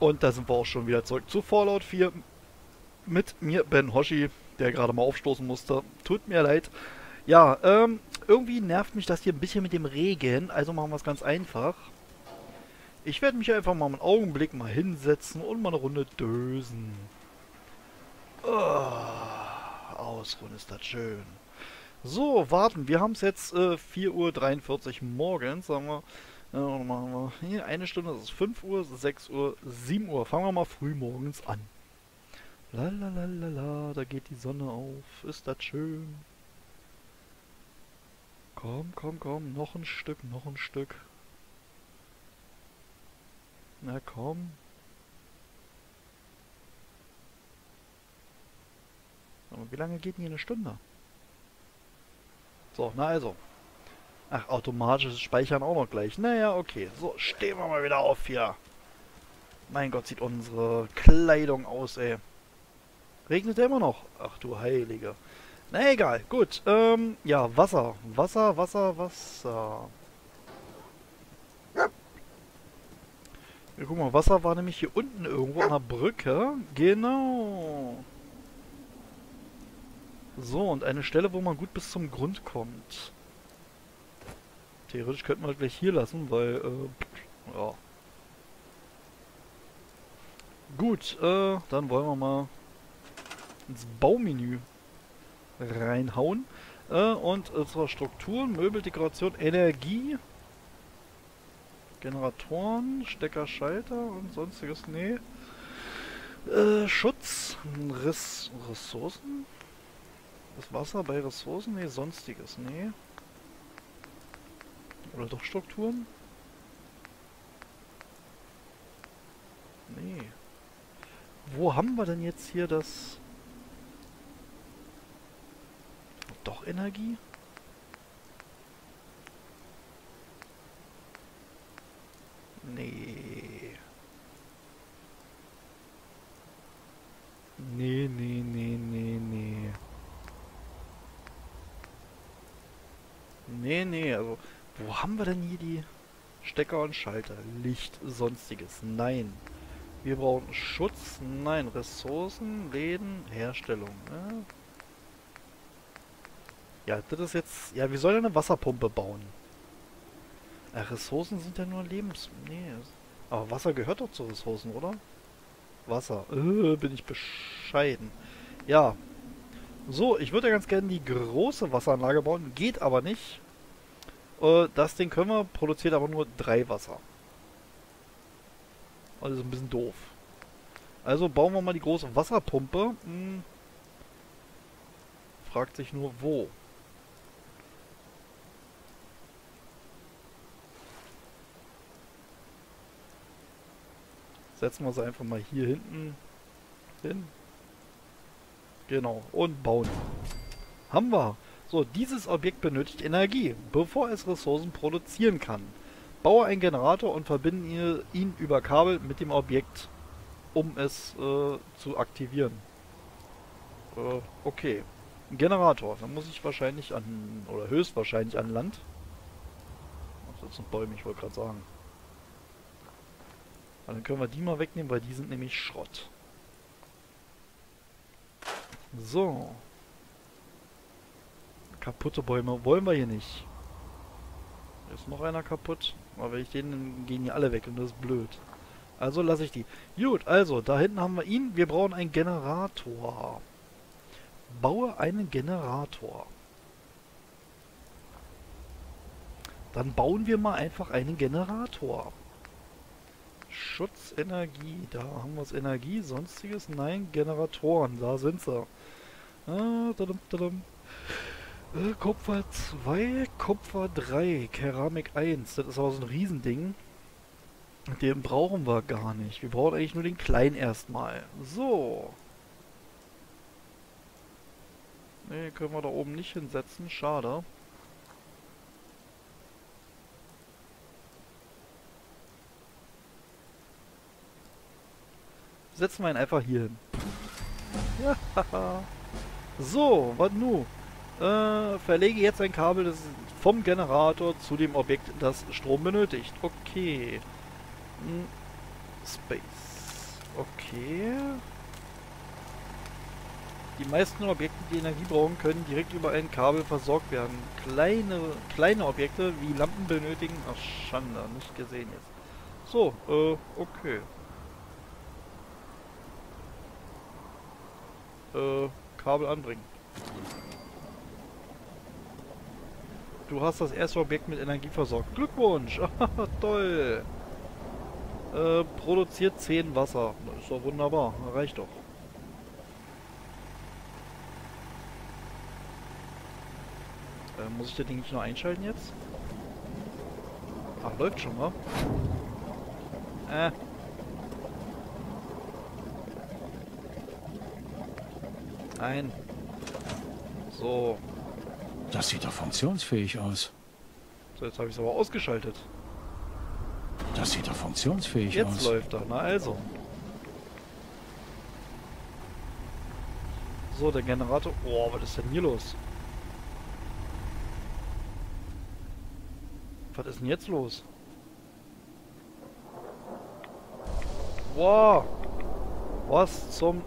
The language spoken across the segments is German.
Und da sind wir auch schon wieder zurück zu Fallout 4 mit mir, Ben Hoshi, der gerade mal aufstoßen musste. Tut mir leid. Ja, irgendwie nervt mich das hier ein bisschen mit dem Regen, also machen wir es ganz einfach. Ich werde mich einfach mal einen Augenblick mal hinsetzen und mal eine Runde dösen. Oh, ausruhen ist das schön. So, warten, wir haben es jetzt 4:43 Uhr morgens, sagen wir. Machen wir hier eine Stunde, das ist 5 Uhr, 6 Uhr, 7 Uhr. Fangen wir mal früh morgens an. Lalalala, da geht die Sonne auf. Ist das schön. Komm, komm, komm. Noch ein Stück, noch ein Stück. Na komm. Aber wie lange geht denn hier eine Stunde? So, na also. Ach, automatisches Speichern auch noch gleich. Naja, okay. So, stehen wir mal wieder auf hier. Mein Gott, sieht unsere Kleidung aus, ey. Regnet ja immer noch. Ach du Heilige. Na egal, gut. Ja, Wasser. Wasser, Wasser, Wasser. Ja, guck mal, Wasser war nämlich hier unten irgendwo an der Brücke. Genau. So, und eine Stelle, wo man gut bis zum Grund kommt. Theoretisch könnten wir gleich hier lassen, weil, ja. Gut, dann wollen wir mal ins Baumenü reinhauen. Und zwar Strukturen, Möbeldekoration, Energie, Generatoren, Stecker, Schalter und sonstiges, nee. Schutz, Ressourcen, das Wasser bei Ressourcen, nee, sonstiges, nee. Oder doch Strukturen? Nee. Wo haben wir denn jetzt hier das... Doch Energie? Nee. Nee, nee, nee, nee, nee. Nee, nee, also... Wo haben wir denn hier die Stecker und Schalter? Licht, sonstiges. Nein. Wir brauchen Schutz. Nein. Ressourcen, Läden, Herstellung. Ne? Ja, das ist jetzt... Ja, wir sollen eine Wasserpumpe bauen. Ja, Ressourcen sind ja nur Lebensmittel. Nee. Aber Wasser gehört doch zu Ressourcen, oder? Wasser. Bin ich bescheiden. Ja. So, ich würde ja ganz gerne die große Wasseranlage bauen. Geht aber nicht. Das Ding können wir, produziert aber nur 3 Wasser. Also ist ein bisschen doof. Also bauen wir mal die große Wasserpumpe. Hm. Fragt sich nur wo. Setzen wir sie einfach mal hier hinten hin. Genau. Und bauen. Haben wir. So, dieses Objekt benötigt Energie, bevor es Ressourcen produzieren kann. Baue einen Generator und verbinde ihn über Kabel mit dem Objekt, um es zu aktivieren. Okay. Ein Generator, dann muss ich wahrscheinlich an, oder höchstwahrscheinlich an Land. Ach, das sind Bäume, ich wollte gerade sagen. Aber dann können wir die mal wegnehmen, weil die sind nämlich Schrott. So. Kaputte Bäume wollen wir hier nicht. Da ist noch einer kaputt. Aber wenn ich den, dann gehen die alle weg und das ist blöd. Also lasse ich die. Gut, also, da hinten haben wir ihn. Wir brauchen einen Generator. Baue einen Generator. Dann bauen wir mal einfach einen Generator. Schutz, Energie. Da haben wir es. Energie, sonstiges. Nein, Generatoren. Da sind sie. Ah, da -dum, da -dum. Kupfer 2, Kupfer 3, Keramik 1. Das ist aber so ein Riesending. Den brauchen wir gar nicht. Wir brauchen eigentlich nur den kleinen erstmal. So. Ne, können wir da oben nicht hinsetzen. Schade. Setzen wir ihn einfach hier hin. Ja. So, was nun? Verlege jetzt ein Kabel vom Generator zu dem Objekt, das Strom benötigt. Okay. Space. Okay. Die meisten Objekte, die Energie brauchen, können direkt über ein Kabel versorgt werden. Kleine Objekte wie Lampen benötigen... Ach, Schande, nicht gesehen jetzt. So, okay. Kabel anbringen. Du hast das erste Objekt mit Energie versorgt. Glückwunsch! Toll! Produziert 10 Wasser. Das ist doch wunderbar. Reicht doch. Muss ich das Ding nicht nur einschalten jetzt? Ach, läuft schon mal. Ein. So. Das sieht doch funktionsfähig aus. So, jetzt habe ich es aber ausgeschaltet. Das sieht doch funktionsfähig aus. Jetzt läuft er, na also. So, der Generator. Oh, was ist denn hier los? Was ist denn jetzt los? Wow! Was zum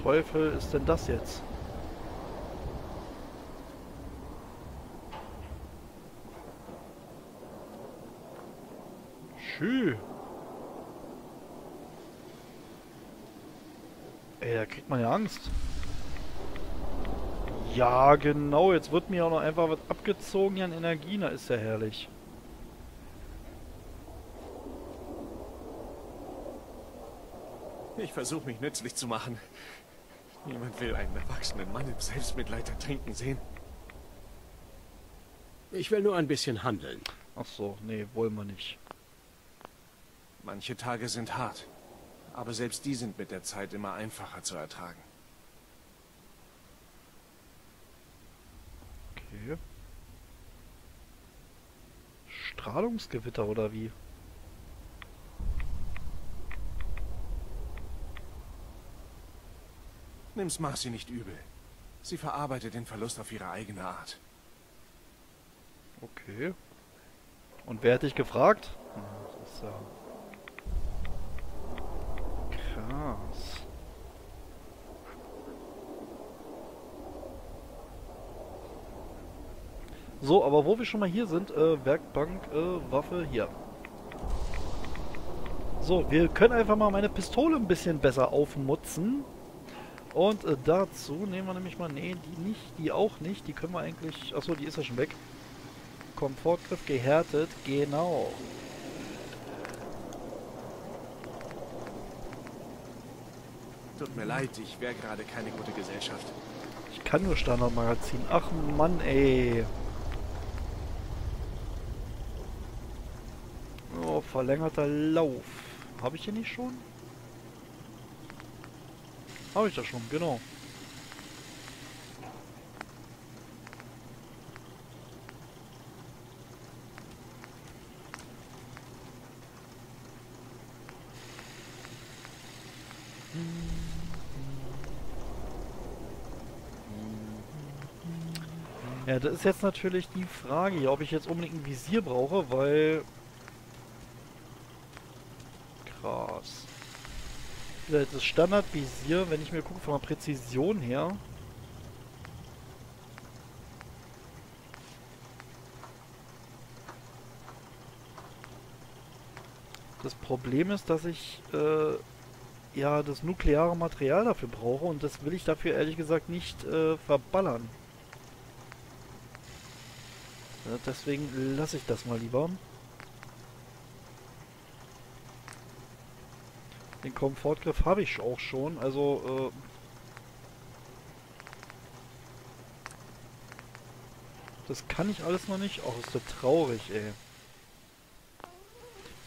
Teufel ist denn das jetzt? Schü! Ey, da kriegt man ja Angst. Ja, genau, jetzt wird mir auch noch einfach was abgezogen an Energie, na ist ja herrlich. Ich versuche mich nützlich zu machen. Niemand will einen erwachsenen Mann im Selbstmitleid ertrinken sehen. Ich will nur ein bisschen handeln. Ach so, nee, wollen wir nicht. Manche Tage sind hart, aber selbst die sind mit der Zeit immer einfacher zu ertragen. Okay. Strahlungsgewitter oder wie? Nimm's Marcy nicht übel. Sie verarbeitet den Verlust auf ihre eigene Art. Okay. Und wer hat dich gefragt? Das ist ja krass. So, aber wo wir schon mal hier sind, Werkbank, Waffe, hier. So, wir können einfach mal meine Pistole ein bisschen besser aufmutzen. Und dazu nehmen wir nämlich mal, nee, die nicht, die auch nicht, die können wir eigentlich, achso, die ist ja schon weg. Komfortgriff gehärtet, genau. Tut mir leid, ich wäre gerade keine gute Gesellschaft. Ich kann nur Standardmagazin, ach Mann, ey. Verlängerter Lauf. Habe ich hier nicht schon? Habe ich das schon, genau. Ja, das ist jetzt natürlich die Frage hier, ob ich jetzt unbedingt ein Visier brauche, weil... Das Standardvisier, wenn ich mir gucke, von der Präzision her. Das Problem ist, dass ich ja das nukleare Material dafür brauche und das will ich dafür ehrlich gesagt nicht verballern. Deswegen lasse ich das mal lieber. Den Komfortgriff habe ich auch schon, also das kann ich alles noch nicht. Oh, ist das traurig, ey.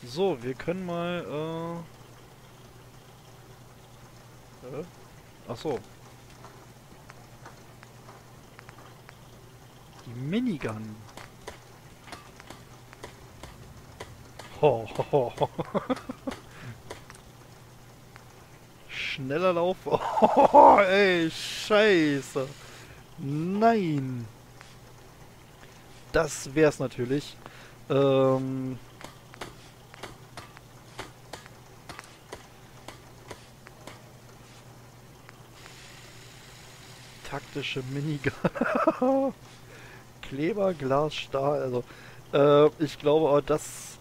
So, wir können mal ach so. Die Minigun. Ho, ho, ho, ho. Schneller Lauf. Oh, ey, scheiße. Nein. Das wär's natürlich. taktische Minigun. Kleber, Glas, Stahl, also... ich glaube auch, das...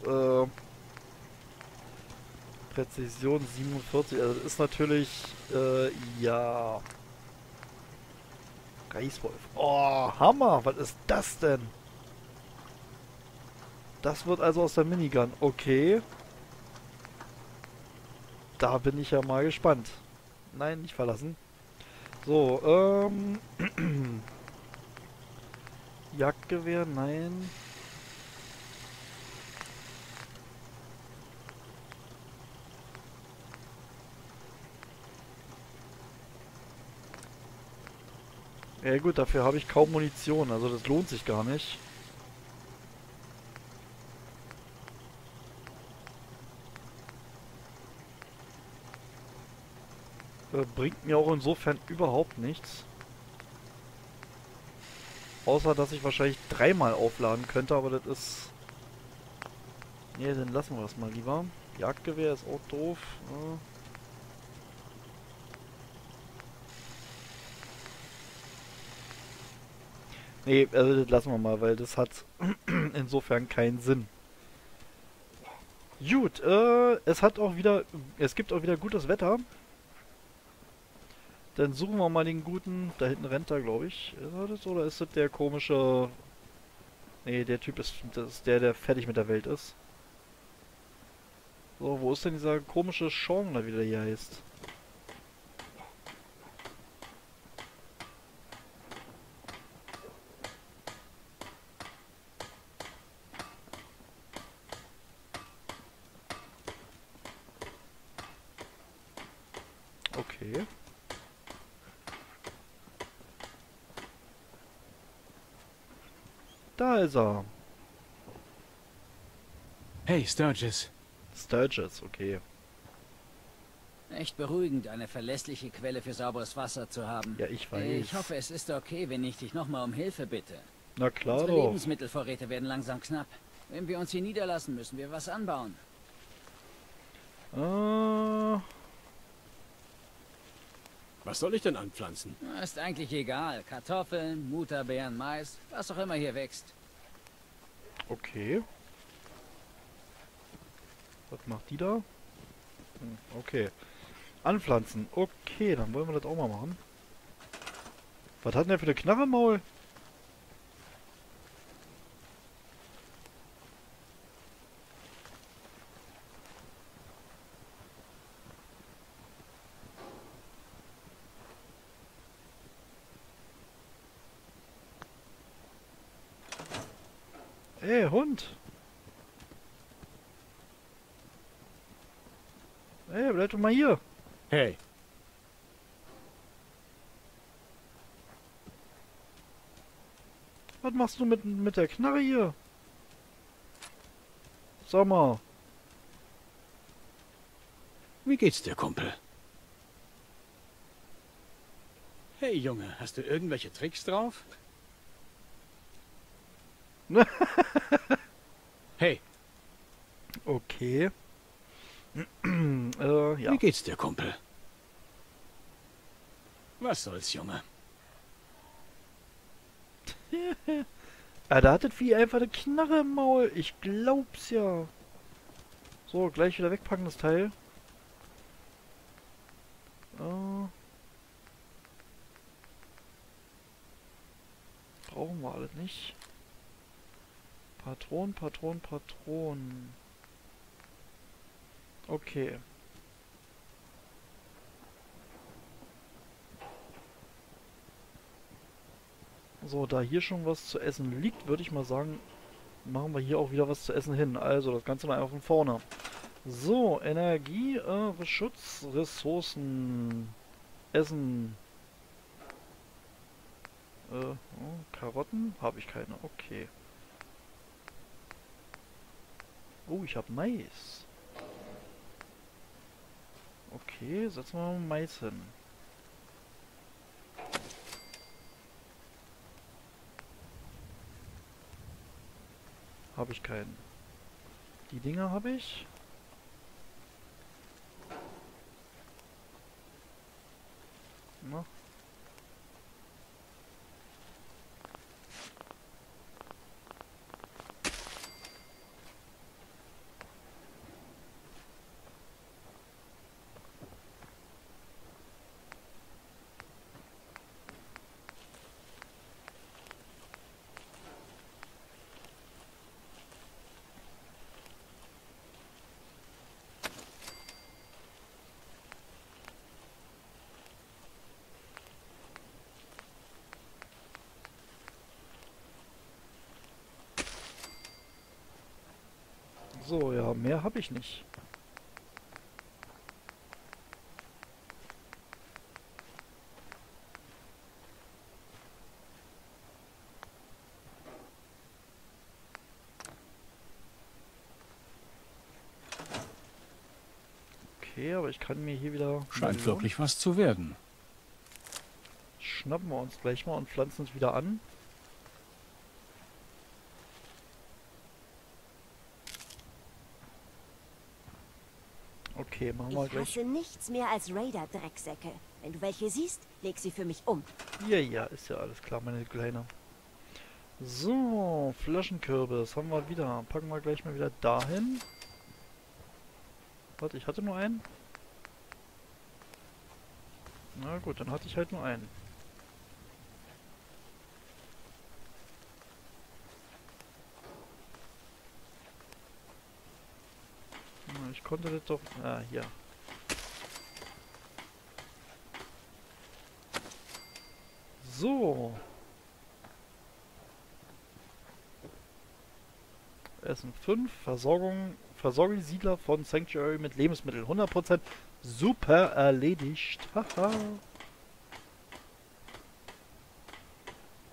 Präzision 47, also das ist natürlich... ja... Reißwolf. Oh, Hammer! Was ist das denn? Das wird also aus der Minigun. Okay. Da bin ich ja mal gespannt. Nein, nicht verlassen. So, Jagdgewehr, nein. Ja gut, dafür habe ich kaum Munition, also das lohnt sich gar nicht. Bringt mir auch insofern überhaupt nichts. Außer, dass ich wahrscheinlich dreimal aufladen könnte, aber das ist... Ne, dann lassen wir das mal lieber. Jagdgewehr ist auch doof. Ne, also das lassen wir mal, weil das hat insofern keinen Sinn. Gut, es gibt auch wieder gutes Wetter. Dann suchen wir mal den guten, da hinten rennt er, glaube ich. Ist er das oder ist das der komische... Ne, der Typ ist, das ist der, der fertig mit der Welt ist. So, wo ist denn dieser komische Sean da wieder hier heißt? Okay. Da ist er. Hey, Sturges. Sturges, okay. Echt beruhigend, eine verlässliche Quelle für sauberes Wasser zu haben. Ja, ich weiß. Ich hoffe, es ist okay, wenn ich dich nochmal um Hilfe bitte. Na klar doch. Unsere Lebensmittelvorräte werden langsam knapp. Wenn wir uns hier niederlassen, müssen wir was anbauen. Was soll ich denn anpflanzen? Ist eigentlich egal. Kartoffeln, Mutterbeeren, Mais, was auch immer hier wächst. Okay. Was macht die da? Okay. Anpflanzen. Okay, dann wollen wir das auch mal machen. Was hat denn der für eine Knarre im Maul? Hey, Hund! Hey, bleib doch mal hier! Hey! Was machst du mit der Knarre hier? Sag mal! Wie geht's dir, Kumpel? Hey, Junge, hast du irgendwelche Tricks drauf? Hey. Okay. Ja. Wie geht's dir, Kumpel? Was soll's, Junge? Da hat das Vieh einfach eine Knarre im Maul. Ich glaub's ja. So, gleich wieder wegpacken, das Teil. Brauchen wir alles nicht. Patron, Patron, Patron. Okay. So, da hier schon was zu essen liegt, würde ich mal sagen, machen wir hier auch wieder was zu essen hin. Also, das Ganze mal einfach von vorne. So, Energie, Schutz, Ressourcen, Essen. Karotten? Habe ich keine, okay. Oh, ich habe Mais. Okay, setzen wir mal Mais hin. Habe ich keinen. Die Dinger habe ich. Na. mehr habe ich nicht. Okay, aber ich kann mir hier wieder... Scheint wirklich was zu werden. Schnappen wir uns gleich mal und pflanzen uns wieder an. Okay, machen wir gleich. Ich hasse nichts mehr als Raider-Drecksäcke. Wenn du welche siehst, leg sie für mich um. Ja, ja, ist ja alles klar, meine Kleine. So, Flaschenkürbis haben wir wieder. Packen wir gleich mal wieder dahin. Warte, ich hatte nur einen. Na gut, dann hatte ich halt nur einen. Ich konnte das doch... Ah, hier. So. Essen 5. Versorge die Siedler von Sanctuary mit Lebensmitteln. 100%. Super erledigt. Haha.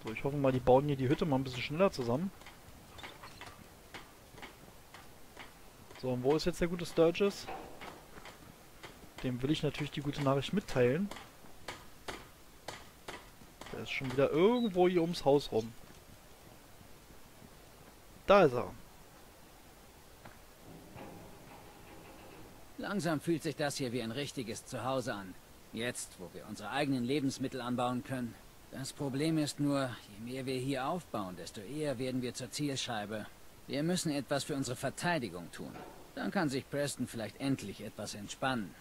So, ich hoffe mal, die bauen hier die Hütte mal ein bisschen schneller zusammen. So, und wo ist jetzt der gute Sturges? Dem will ich natürlich die gute Nachricht mitteilen. Der ist schon wieder irgendwo hier ums Haus rum. Da ist er. Langsam fühlt sich das hier wie ein richtiges Zuhause an. Jetzt, wo wir unsere eigenen Lebensmittel anbauen können. Das Problem ist nur, je mehr wir hier aufbauen, desto eher werden wir zur Zielscheibe. Wir müssen etwas für unsere Verteidigung tun. Dann kann sich Preston vielleicht endlich etwas entspannen.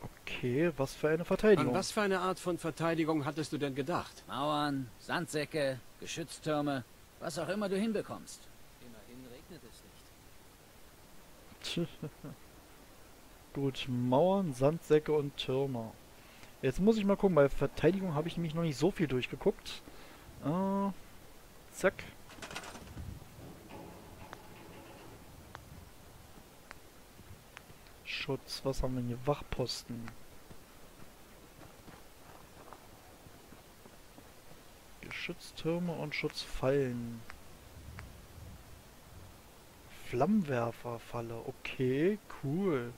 Okay, was für eine Verteidigung? An was für eine Art von Verteidigung hattest du denn gedacht? Mauern, Sandsäcke, Geschütztürme, was auch immer du hinbekommst. Immerhin regnet es nicht. Gut, Mauern, Sandsäcke und Türme. Jetzt muss ich mal gucken, bei Verteidigung habe ich nämlich noch nicht so viel durchgeguckt. Zack. Schutz, was haben wir hier? Wachposten. Geschütztürme und Schutzfallen. Flammenwerferfalle, okay, cool.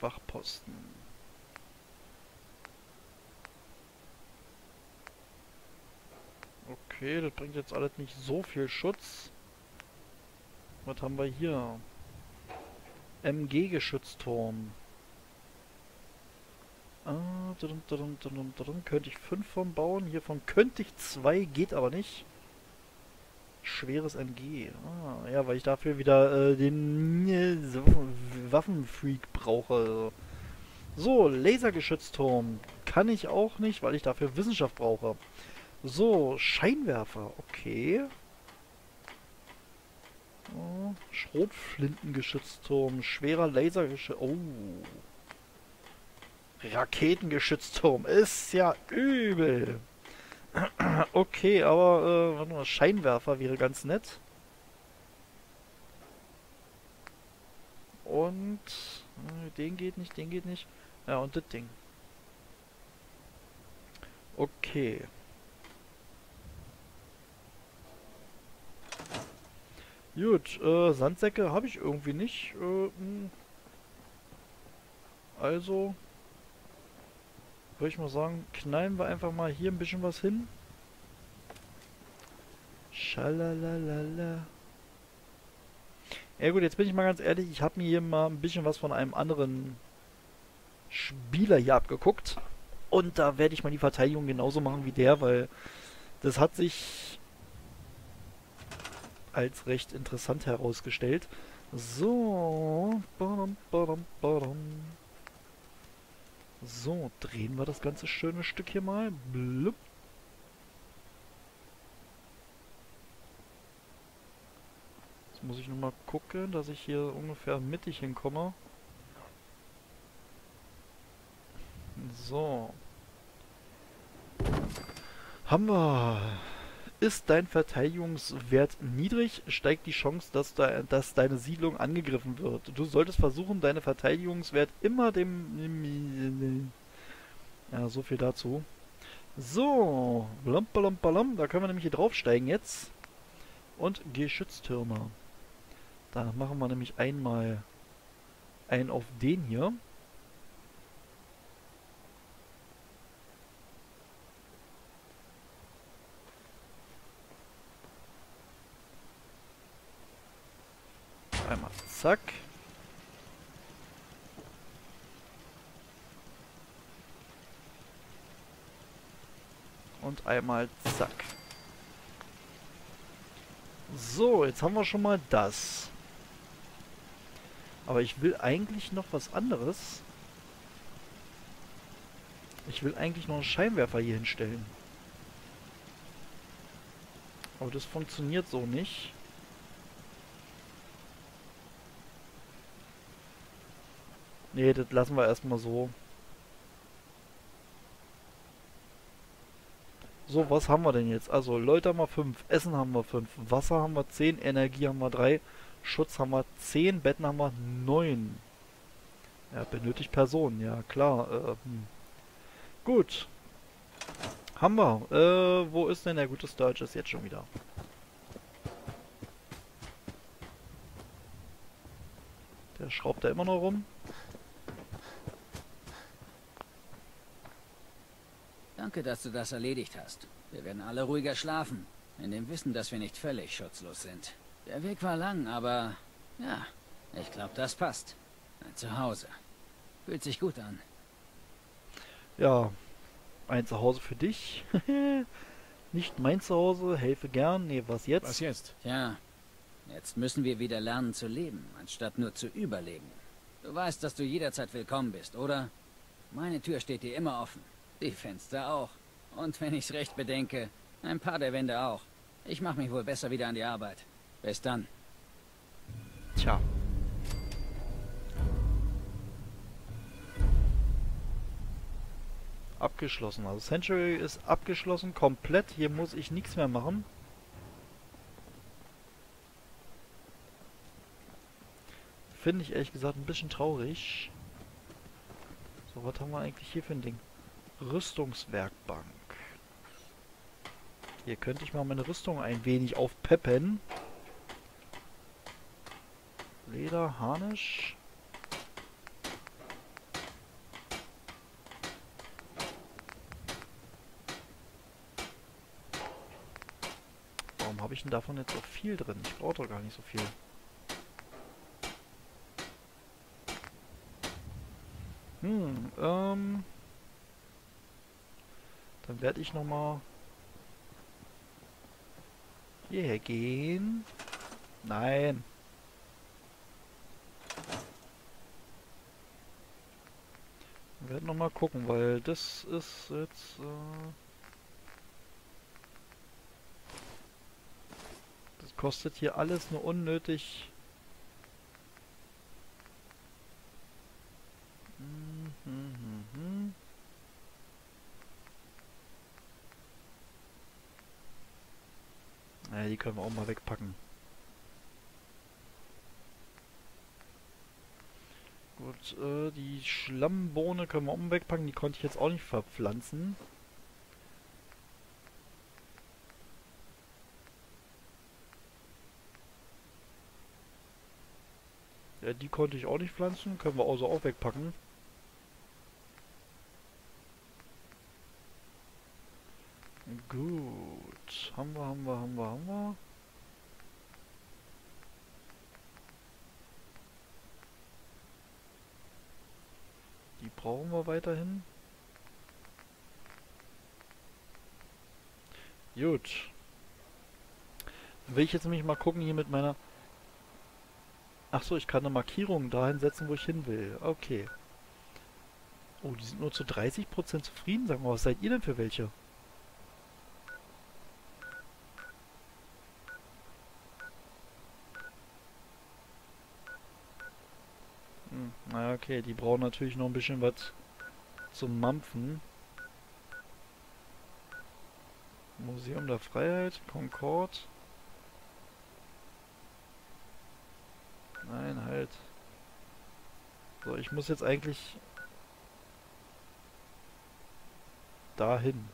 Wachposten. Okay, das bringt jetzt alles nicht so viel Schutz. Was haben wir hier? MG-Geschützturm. Könnte ich 5 von bauen. Hiervon könnte ich 2, geht aber nicht. Schweres MG. Ah, ja, weil ich dafür wieder den Waffenfreak brauche. So, Lasergeschützturm. Kann ich auch nicht, weil ich dafür Wissenschaft brauche. So, Scheinwerfer. Okay. Oh, Schrotflintengeschützturm. Schwerer Lasergeschützturm. Oh. Raketengeschützturm. Ist ja übel. Okay, aber warte mal, Scheinwerfer wäre ganz nett. Und den geht nicht, den geht nicht. Ja, und das Ding. Okay. Gut, Sandsäcke habe ich irgendwie nicht. Also... würde ich mal sagen, knallen wir einfach mal hier ein bisschen was hin. Schalalala. Ja gut, jetzt bin ich mal ganz ehrlich, ich habe mir hier mal ein bisschen was von einem anderen Spieler hier abgeguckt. Und da werde ich mal die Verteidigung genauso machen wie der, weil das hat sich als recht interessant herausgestellt. So. Badum, badum, badum. So, drehen wir das ganze schöne Stück hier mal. Blub. Jetzt muss ich nochmal gucken, dass ich hier ungefähr mittig hinkomme. So. Haben wir Ist dein Verteidigungswert niedrig, steigt die Chance, dass deine Siedlung angegriffen wird. Du solltest versuchen, deinen Verteidigungswert immer dem... Ja, so viel dazu. So, da können wir nämlich hier draufsteigen jetzt. Und Geschütztürme. Da machen wir nämlich einmal einen auf den hier. Einmal zack. Und einmal zack. So, jetzt haben wir schon mal das. Aber ich will eigentlich noch was anderes. Ich will eigentlich noch einen Scheinwerfer hier hinstellen. Aber das funktioniert so nicht. Nee, das lassen wir erstmal so. So, was haben wir denn jetzt? Also, Leute haben wir 5, Essen haben wir 5, Wasser haben wir 10, Energie haben wir 3, Schutz haben wir 10, Betten haben wir 9. Ja, benötigt Personen, ja klar. Gut. Haben wir. Wo ist denn der gute Sturges jetzt schon wieder? Der schraubt da immer noch rum. Danke, dass du das erledigt hast. Wir werden alle ruhiger schlafen, in dem Wissen, dass wir nicht völlig schutzlos sind. Der Weg war lang, aber ja, ich glaube, das passt. Ein Zuhause. Fühlt sich gut an. Ja, ein Zuhause für dich. Nicht mein Zuhause, helfe gern. Nee, was jetzt? Was jetzt? Ja, jetzt müssen wir wieder lernen zu leben, anstatt nur zu überleben. Du weißt, dass du jederzeit willkommen bist, oder? Meine Tür steht dir immer offen. Die Fenster auch. Und wenn ich's recht bedenke, ein paar der Wände auch. Ich mache mich wohl besser wieder an die Arbeit. Bis dann. Ciao. Abgeschlossen. Also Sanctuary ist abgeschlossen, komplett. Hier muss ich nichts mehr machen. Finde ich ehrlich gesagt ein bisschen traurig. So, was haben wir eigentlich hier für ein Ding? Rüstungswerkbank. Hier könnte ich mal meine Rüstung ein wenig aufpeppen. Leder, Harnisch. Warum habe ich denn davon jetzt so viel drin? Ich brauche doch gar nicht so viel. Dann werde ich nochmal hierher gehen. Nein. Wir werden nochmal gucken, weil das ist jetzt... das kostet hier alles nur unnötig. Die können wir auch mal wegpacken. Gut, die Schlammbohne können wir auch mal wegpacken. Die konnte ich jetzt auch nicht verpflanzen. Ja, die konnte ich auch nicht pflanzen. Können wir also auch wegpacken. Gut. Haben wir. Die brauchen wir weiterhin. Gut. Dann will ich jetzt nämlich mal gucken hier mit meiner... Achso, ich kann eine Markierung dahin setzen, wo ich hin will. Okay. Oh, die sind nur zu 30% zufrieden. Sagen wir, was seid ihr denn für welche? Na okay, die brauchen natürlich noch ein bisschen was zum Mampfen. Museum der Freiheit, Concord. Nein, halt. So, ich muss jetzt eigentlich dahin.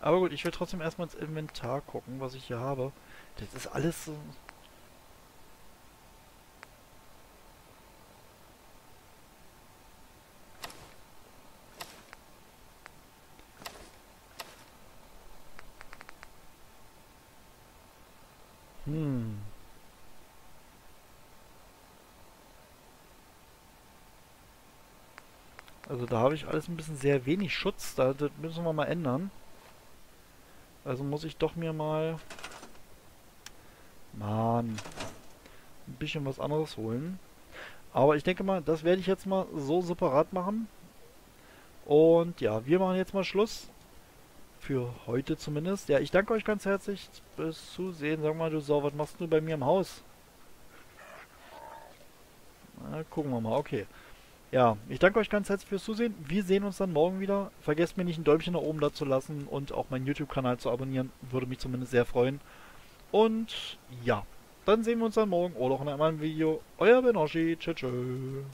Aber gut, ich will trotzdem erstmal ins Inventar gucken, was ich hier habe. Das ist alles so... Also da habe ich alles ein bisschen sehr wenig Schutz, das müssen wir mal ändern. Also muss ich doch mir mal... Mann... ein bisschen was anderes holen. Aber ich denke mal, das werde ich jetzt mal so separat machen. Und ja, wir machen jetzt mal Schluss. Für heute zumindest. Ja, ich danke euch ganz herzlich fürs Zusehen. Sag mal, du Sau, was machst du bei mir im Haus? Na, gucken wir mal, okay. Ja, ich danke euch ganz herzlich fürs Zusehen. Wir sehen uns dann morgen wieder. Vergesst mir nicht, ein Däumchen nach oben da zu lassen und auch meinen YouTube-Kanal zu abonnieren. Würde mich zumindest sehr freuen. Und ja, dann sehen wir uns dann morgen oder auch in einem anderen Video. Euer Ben Hoshi. Tschö, tschö.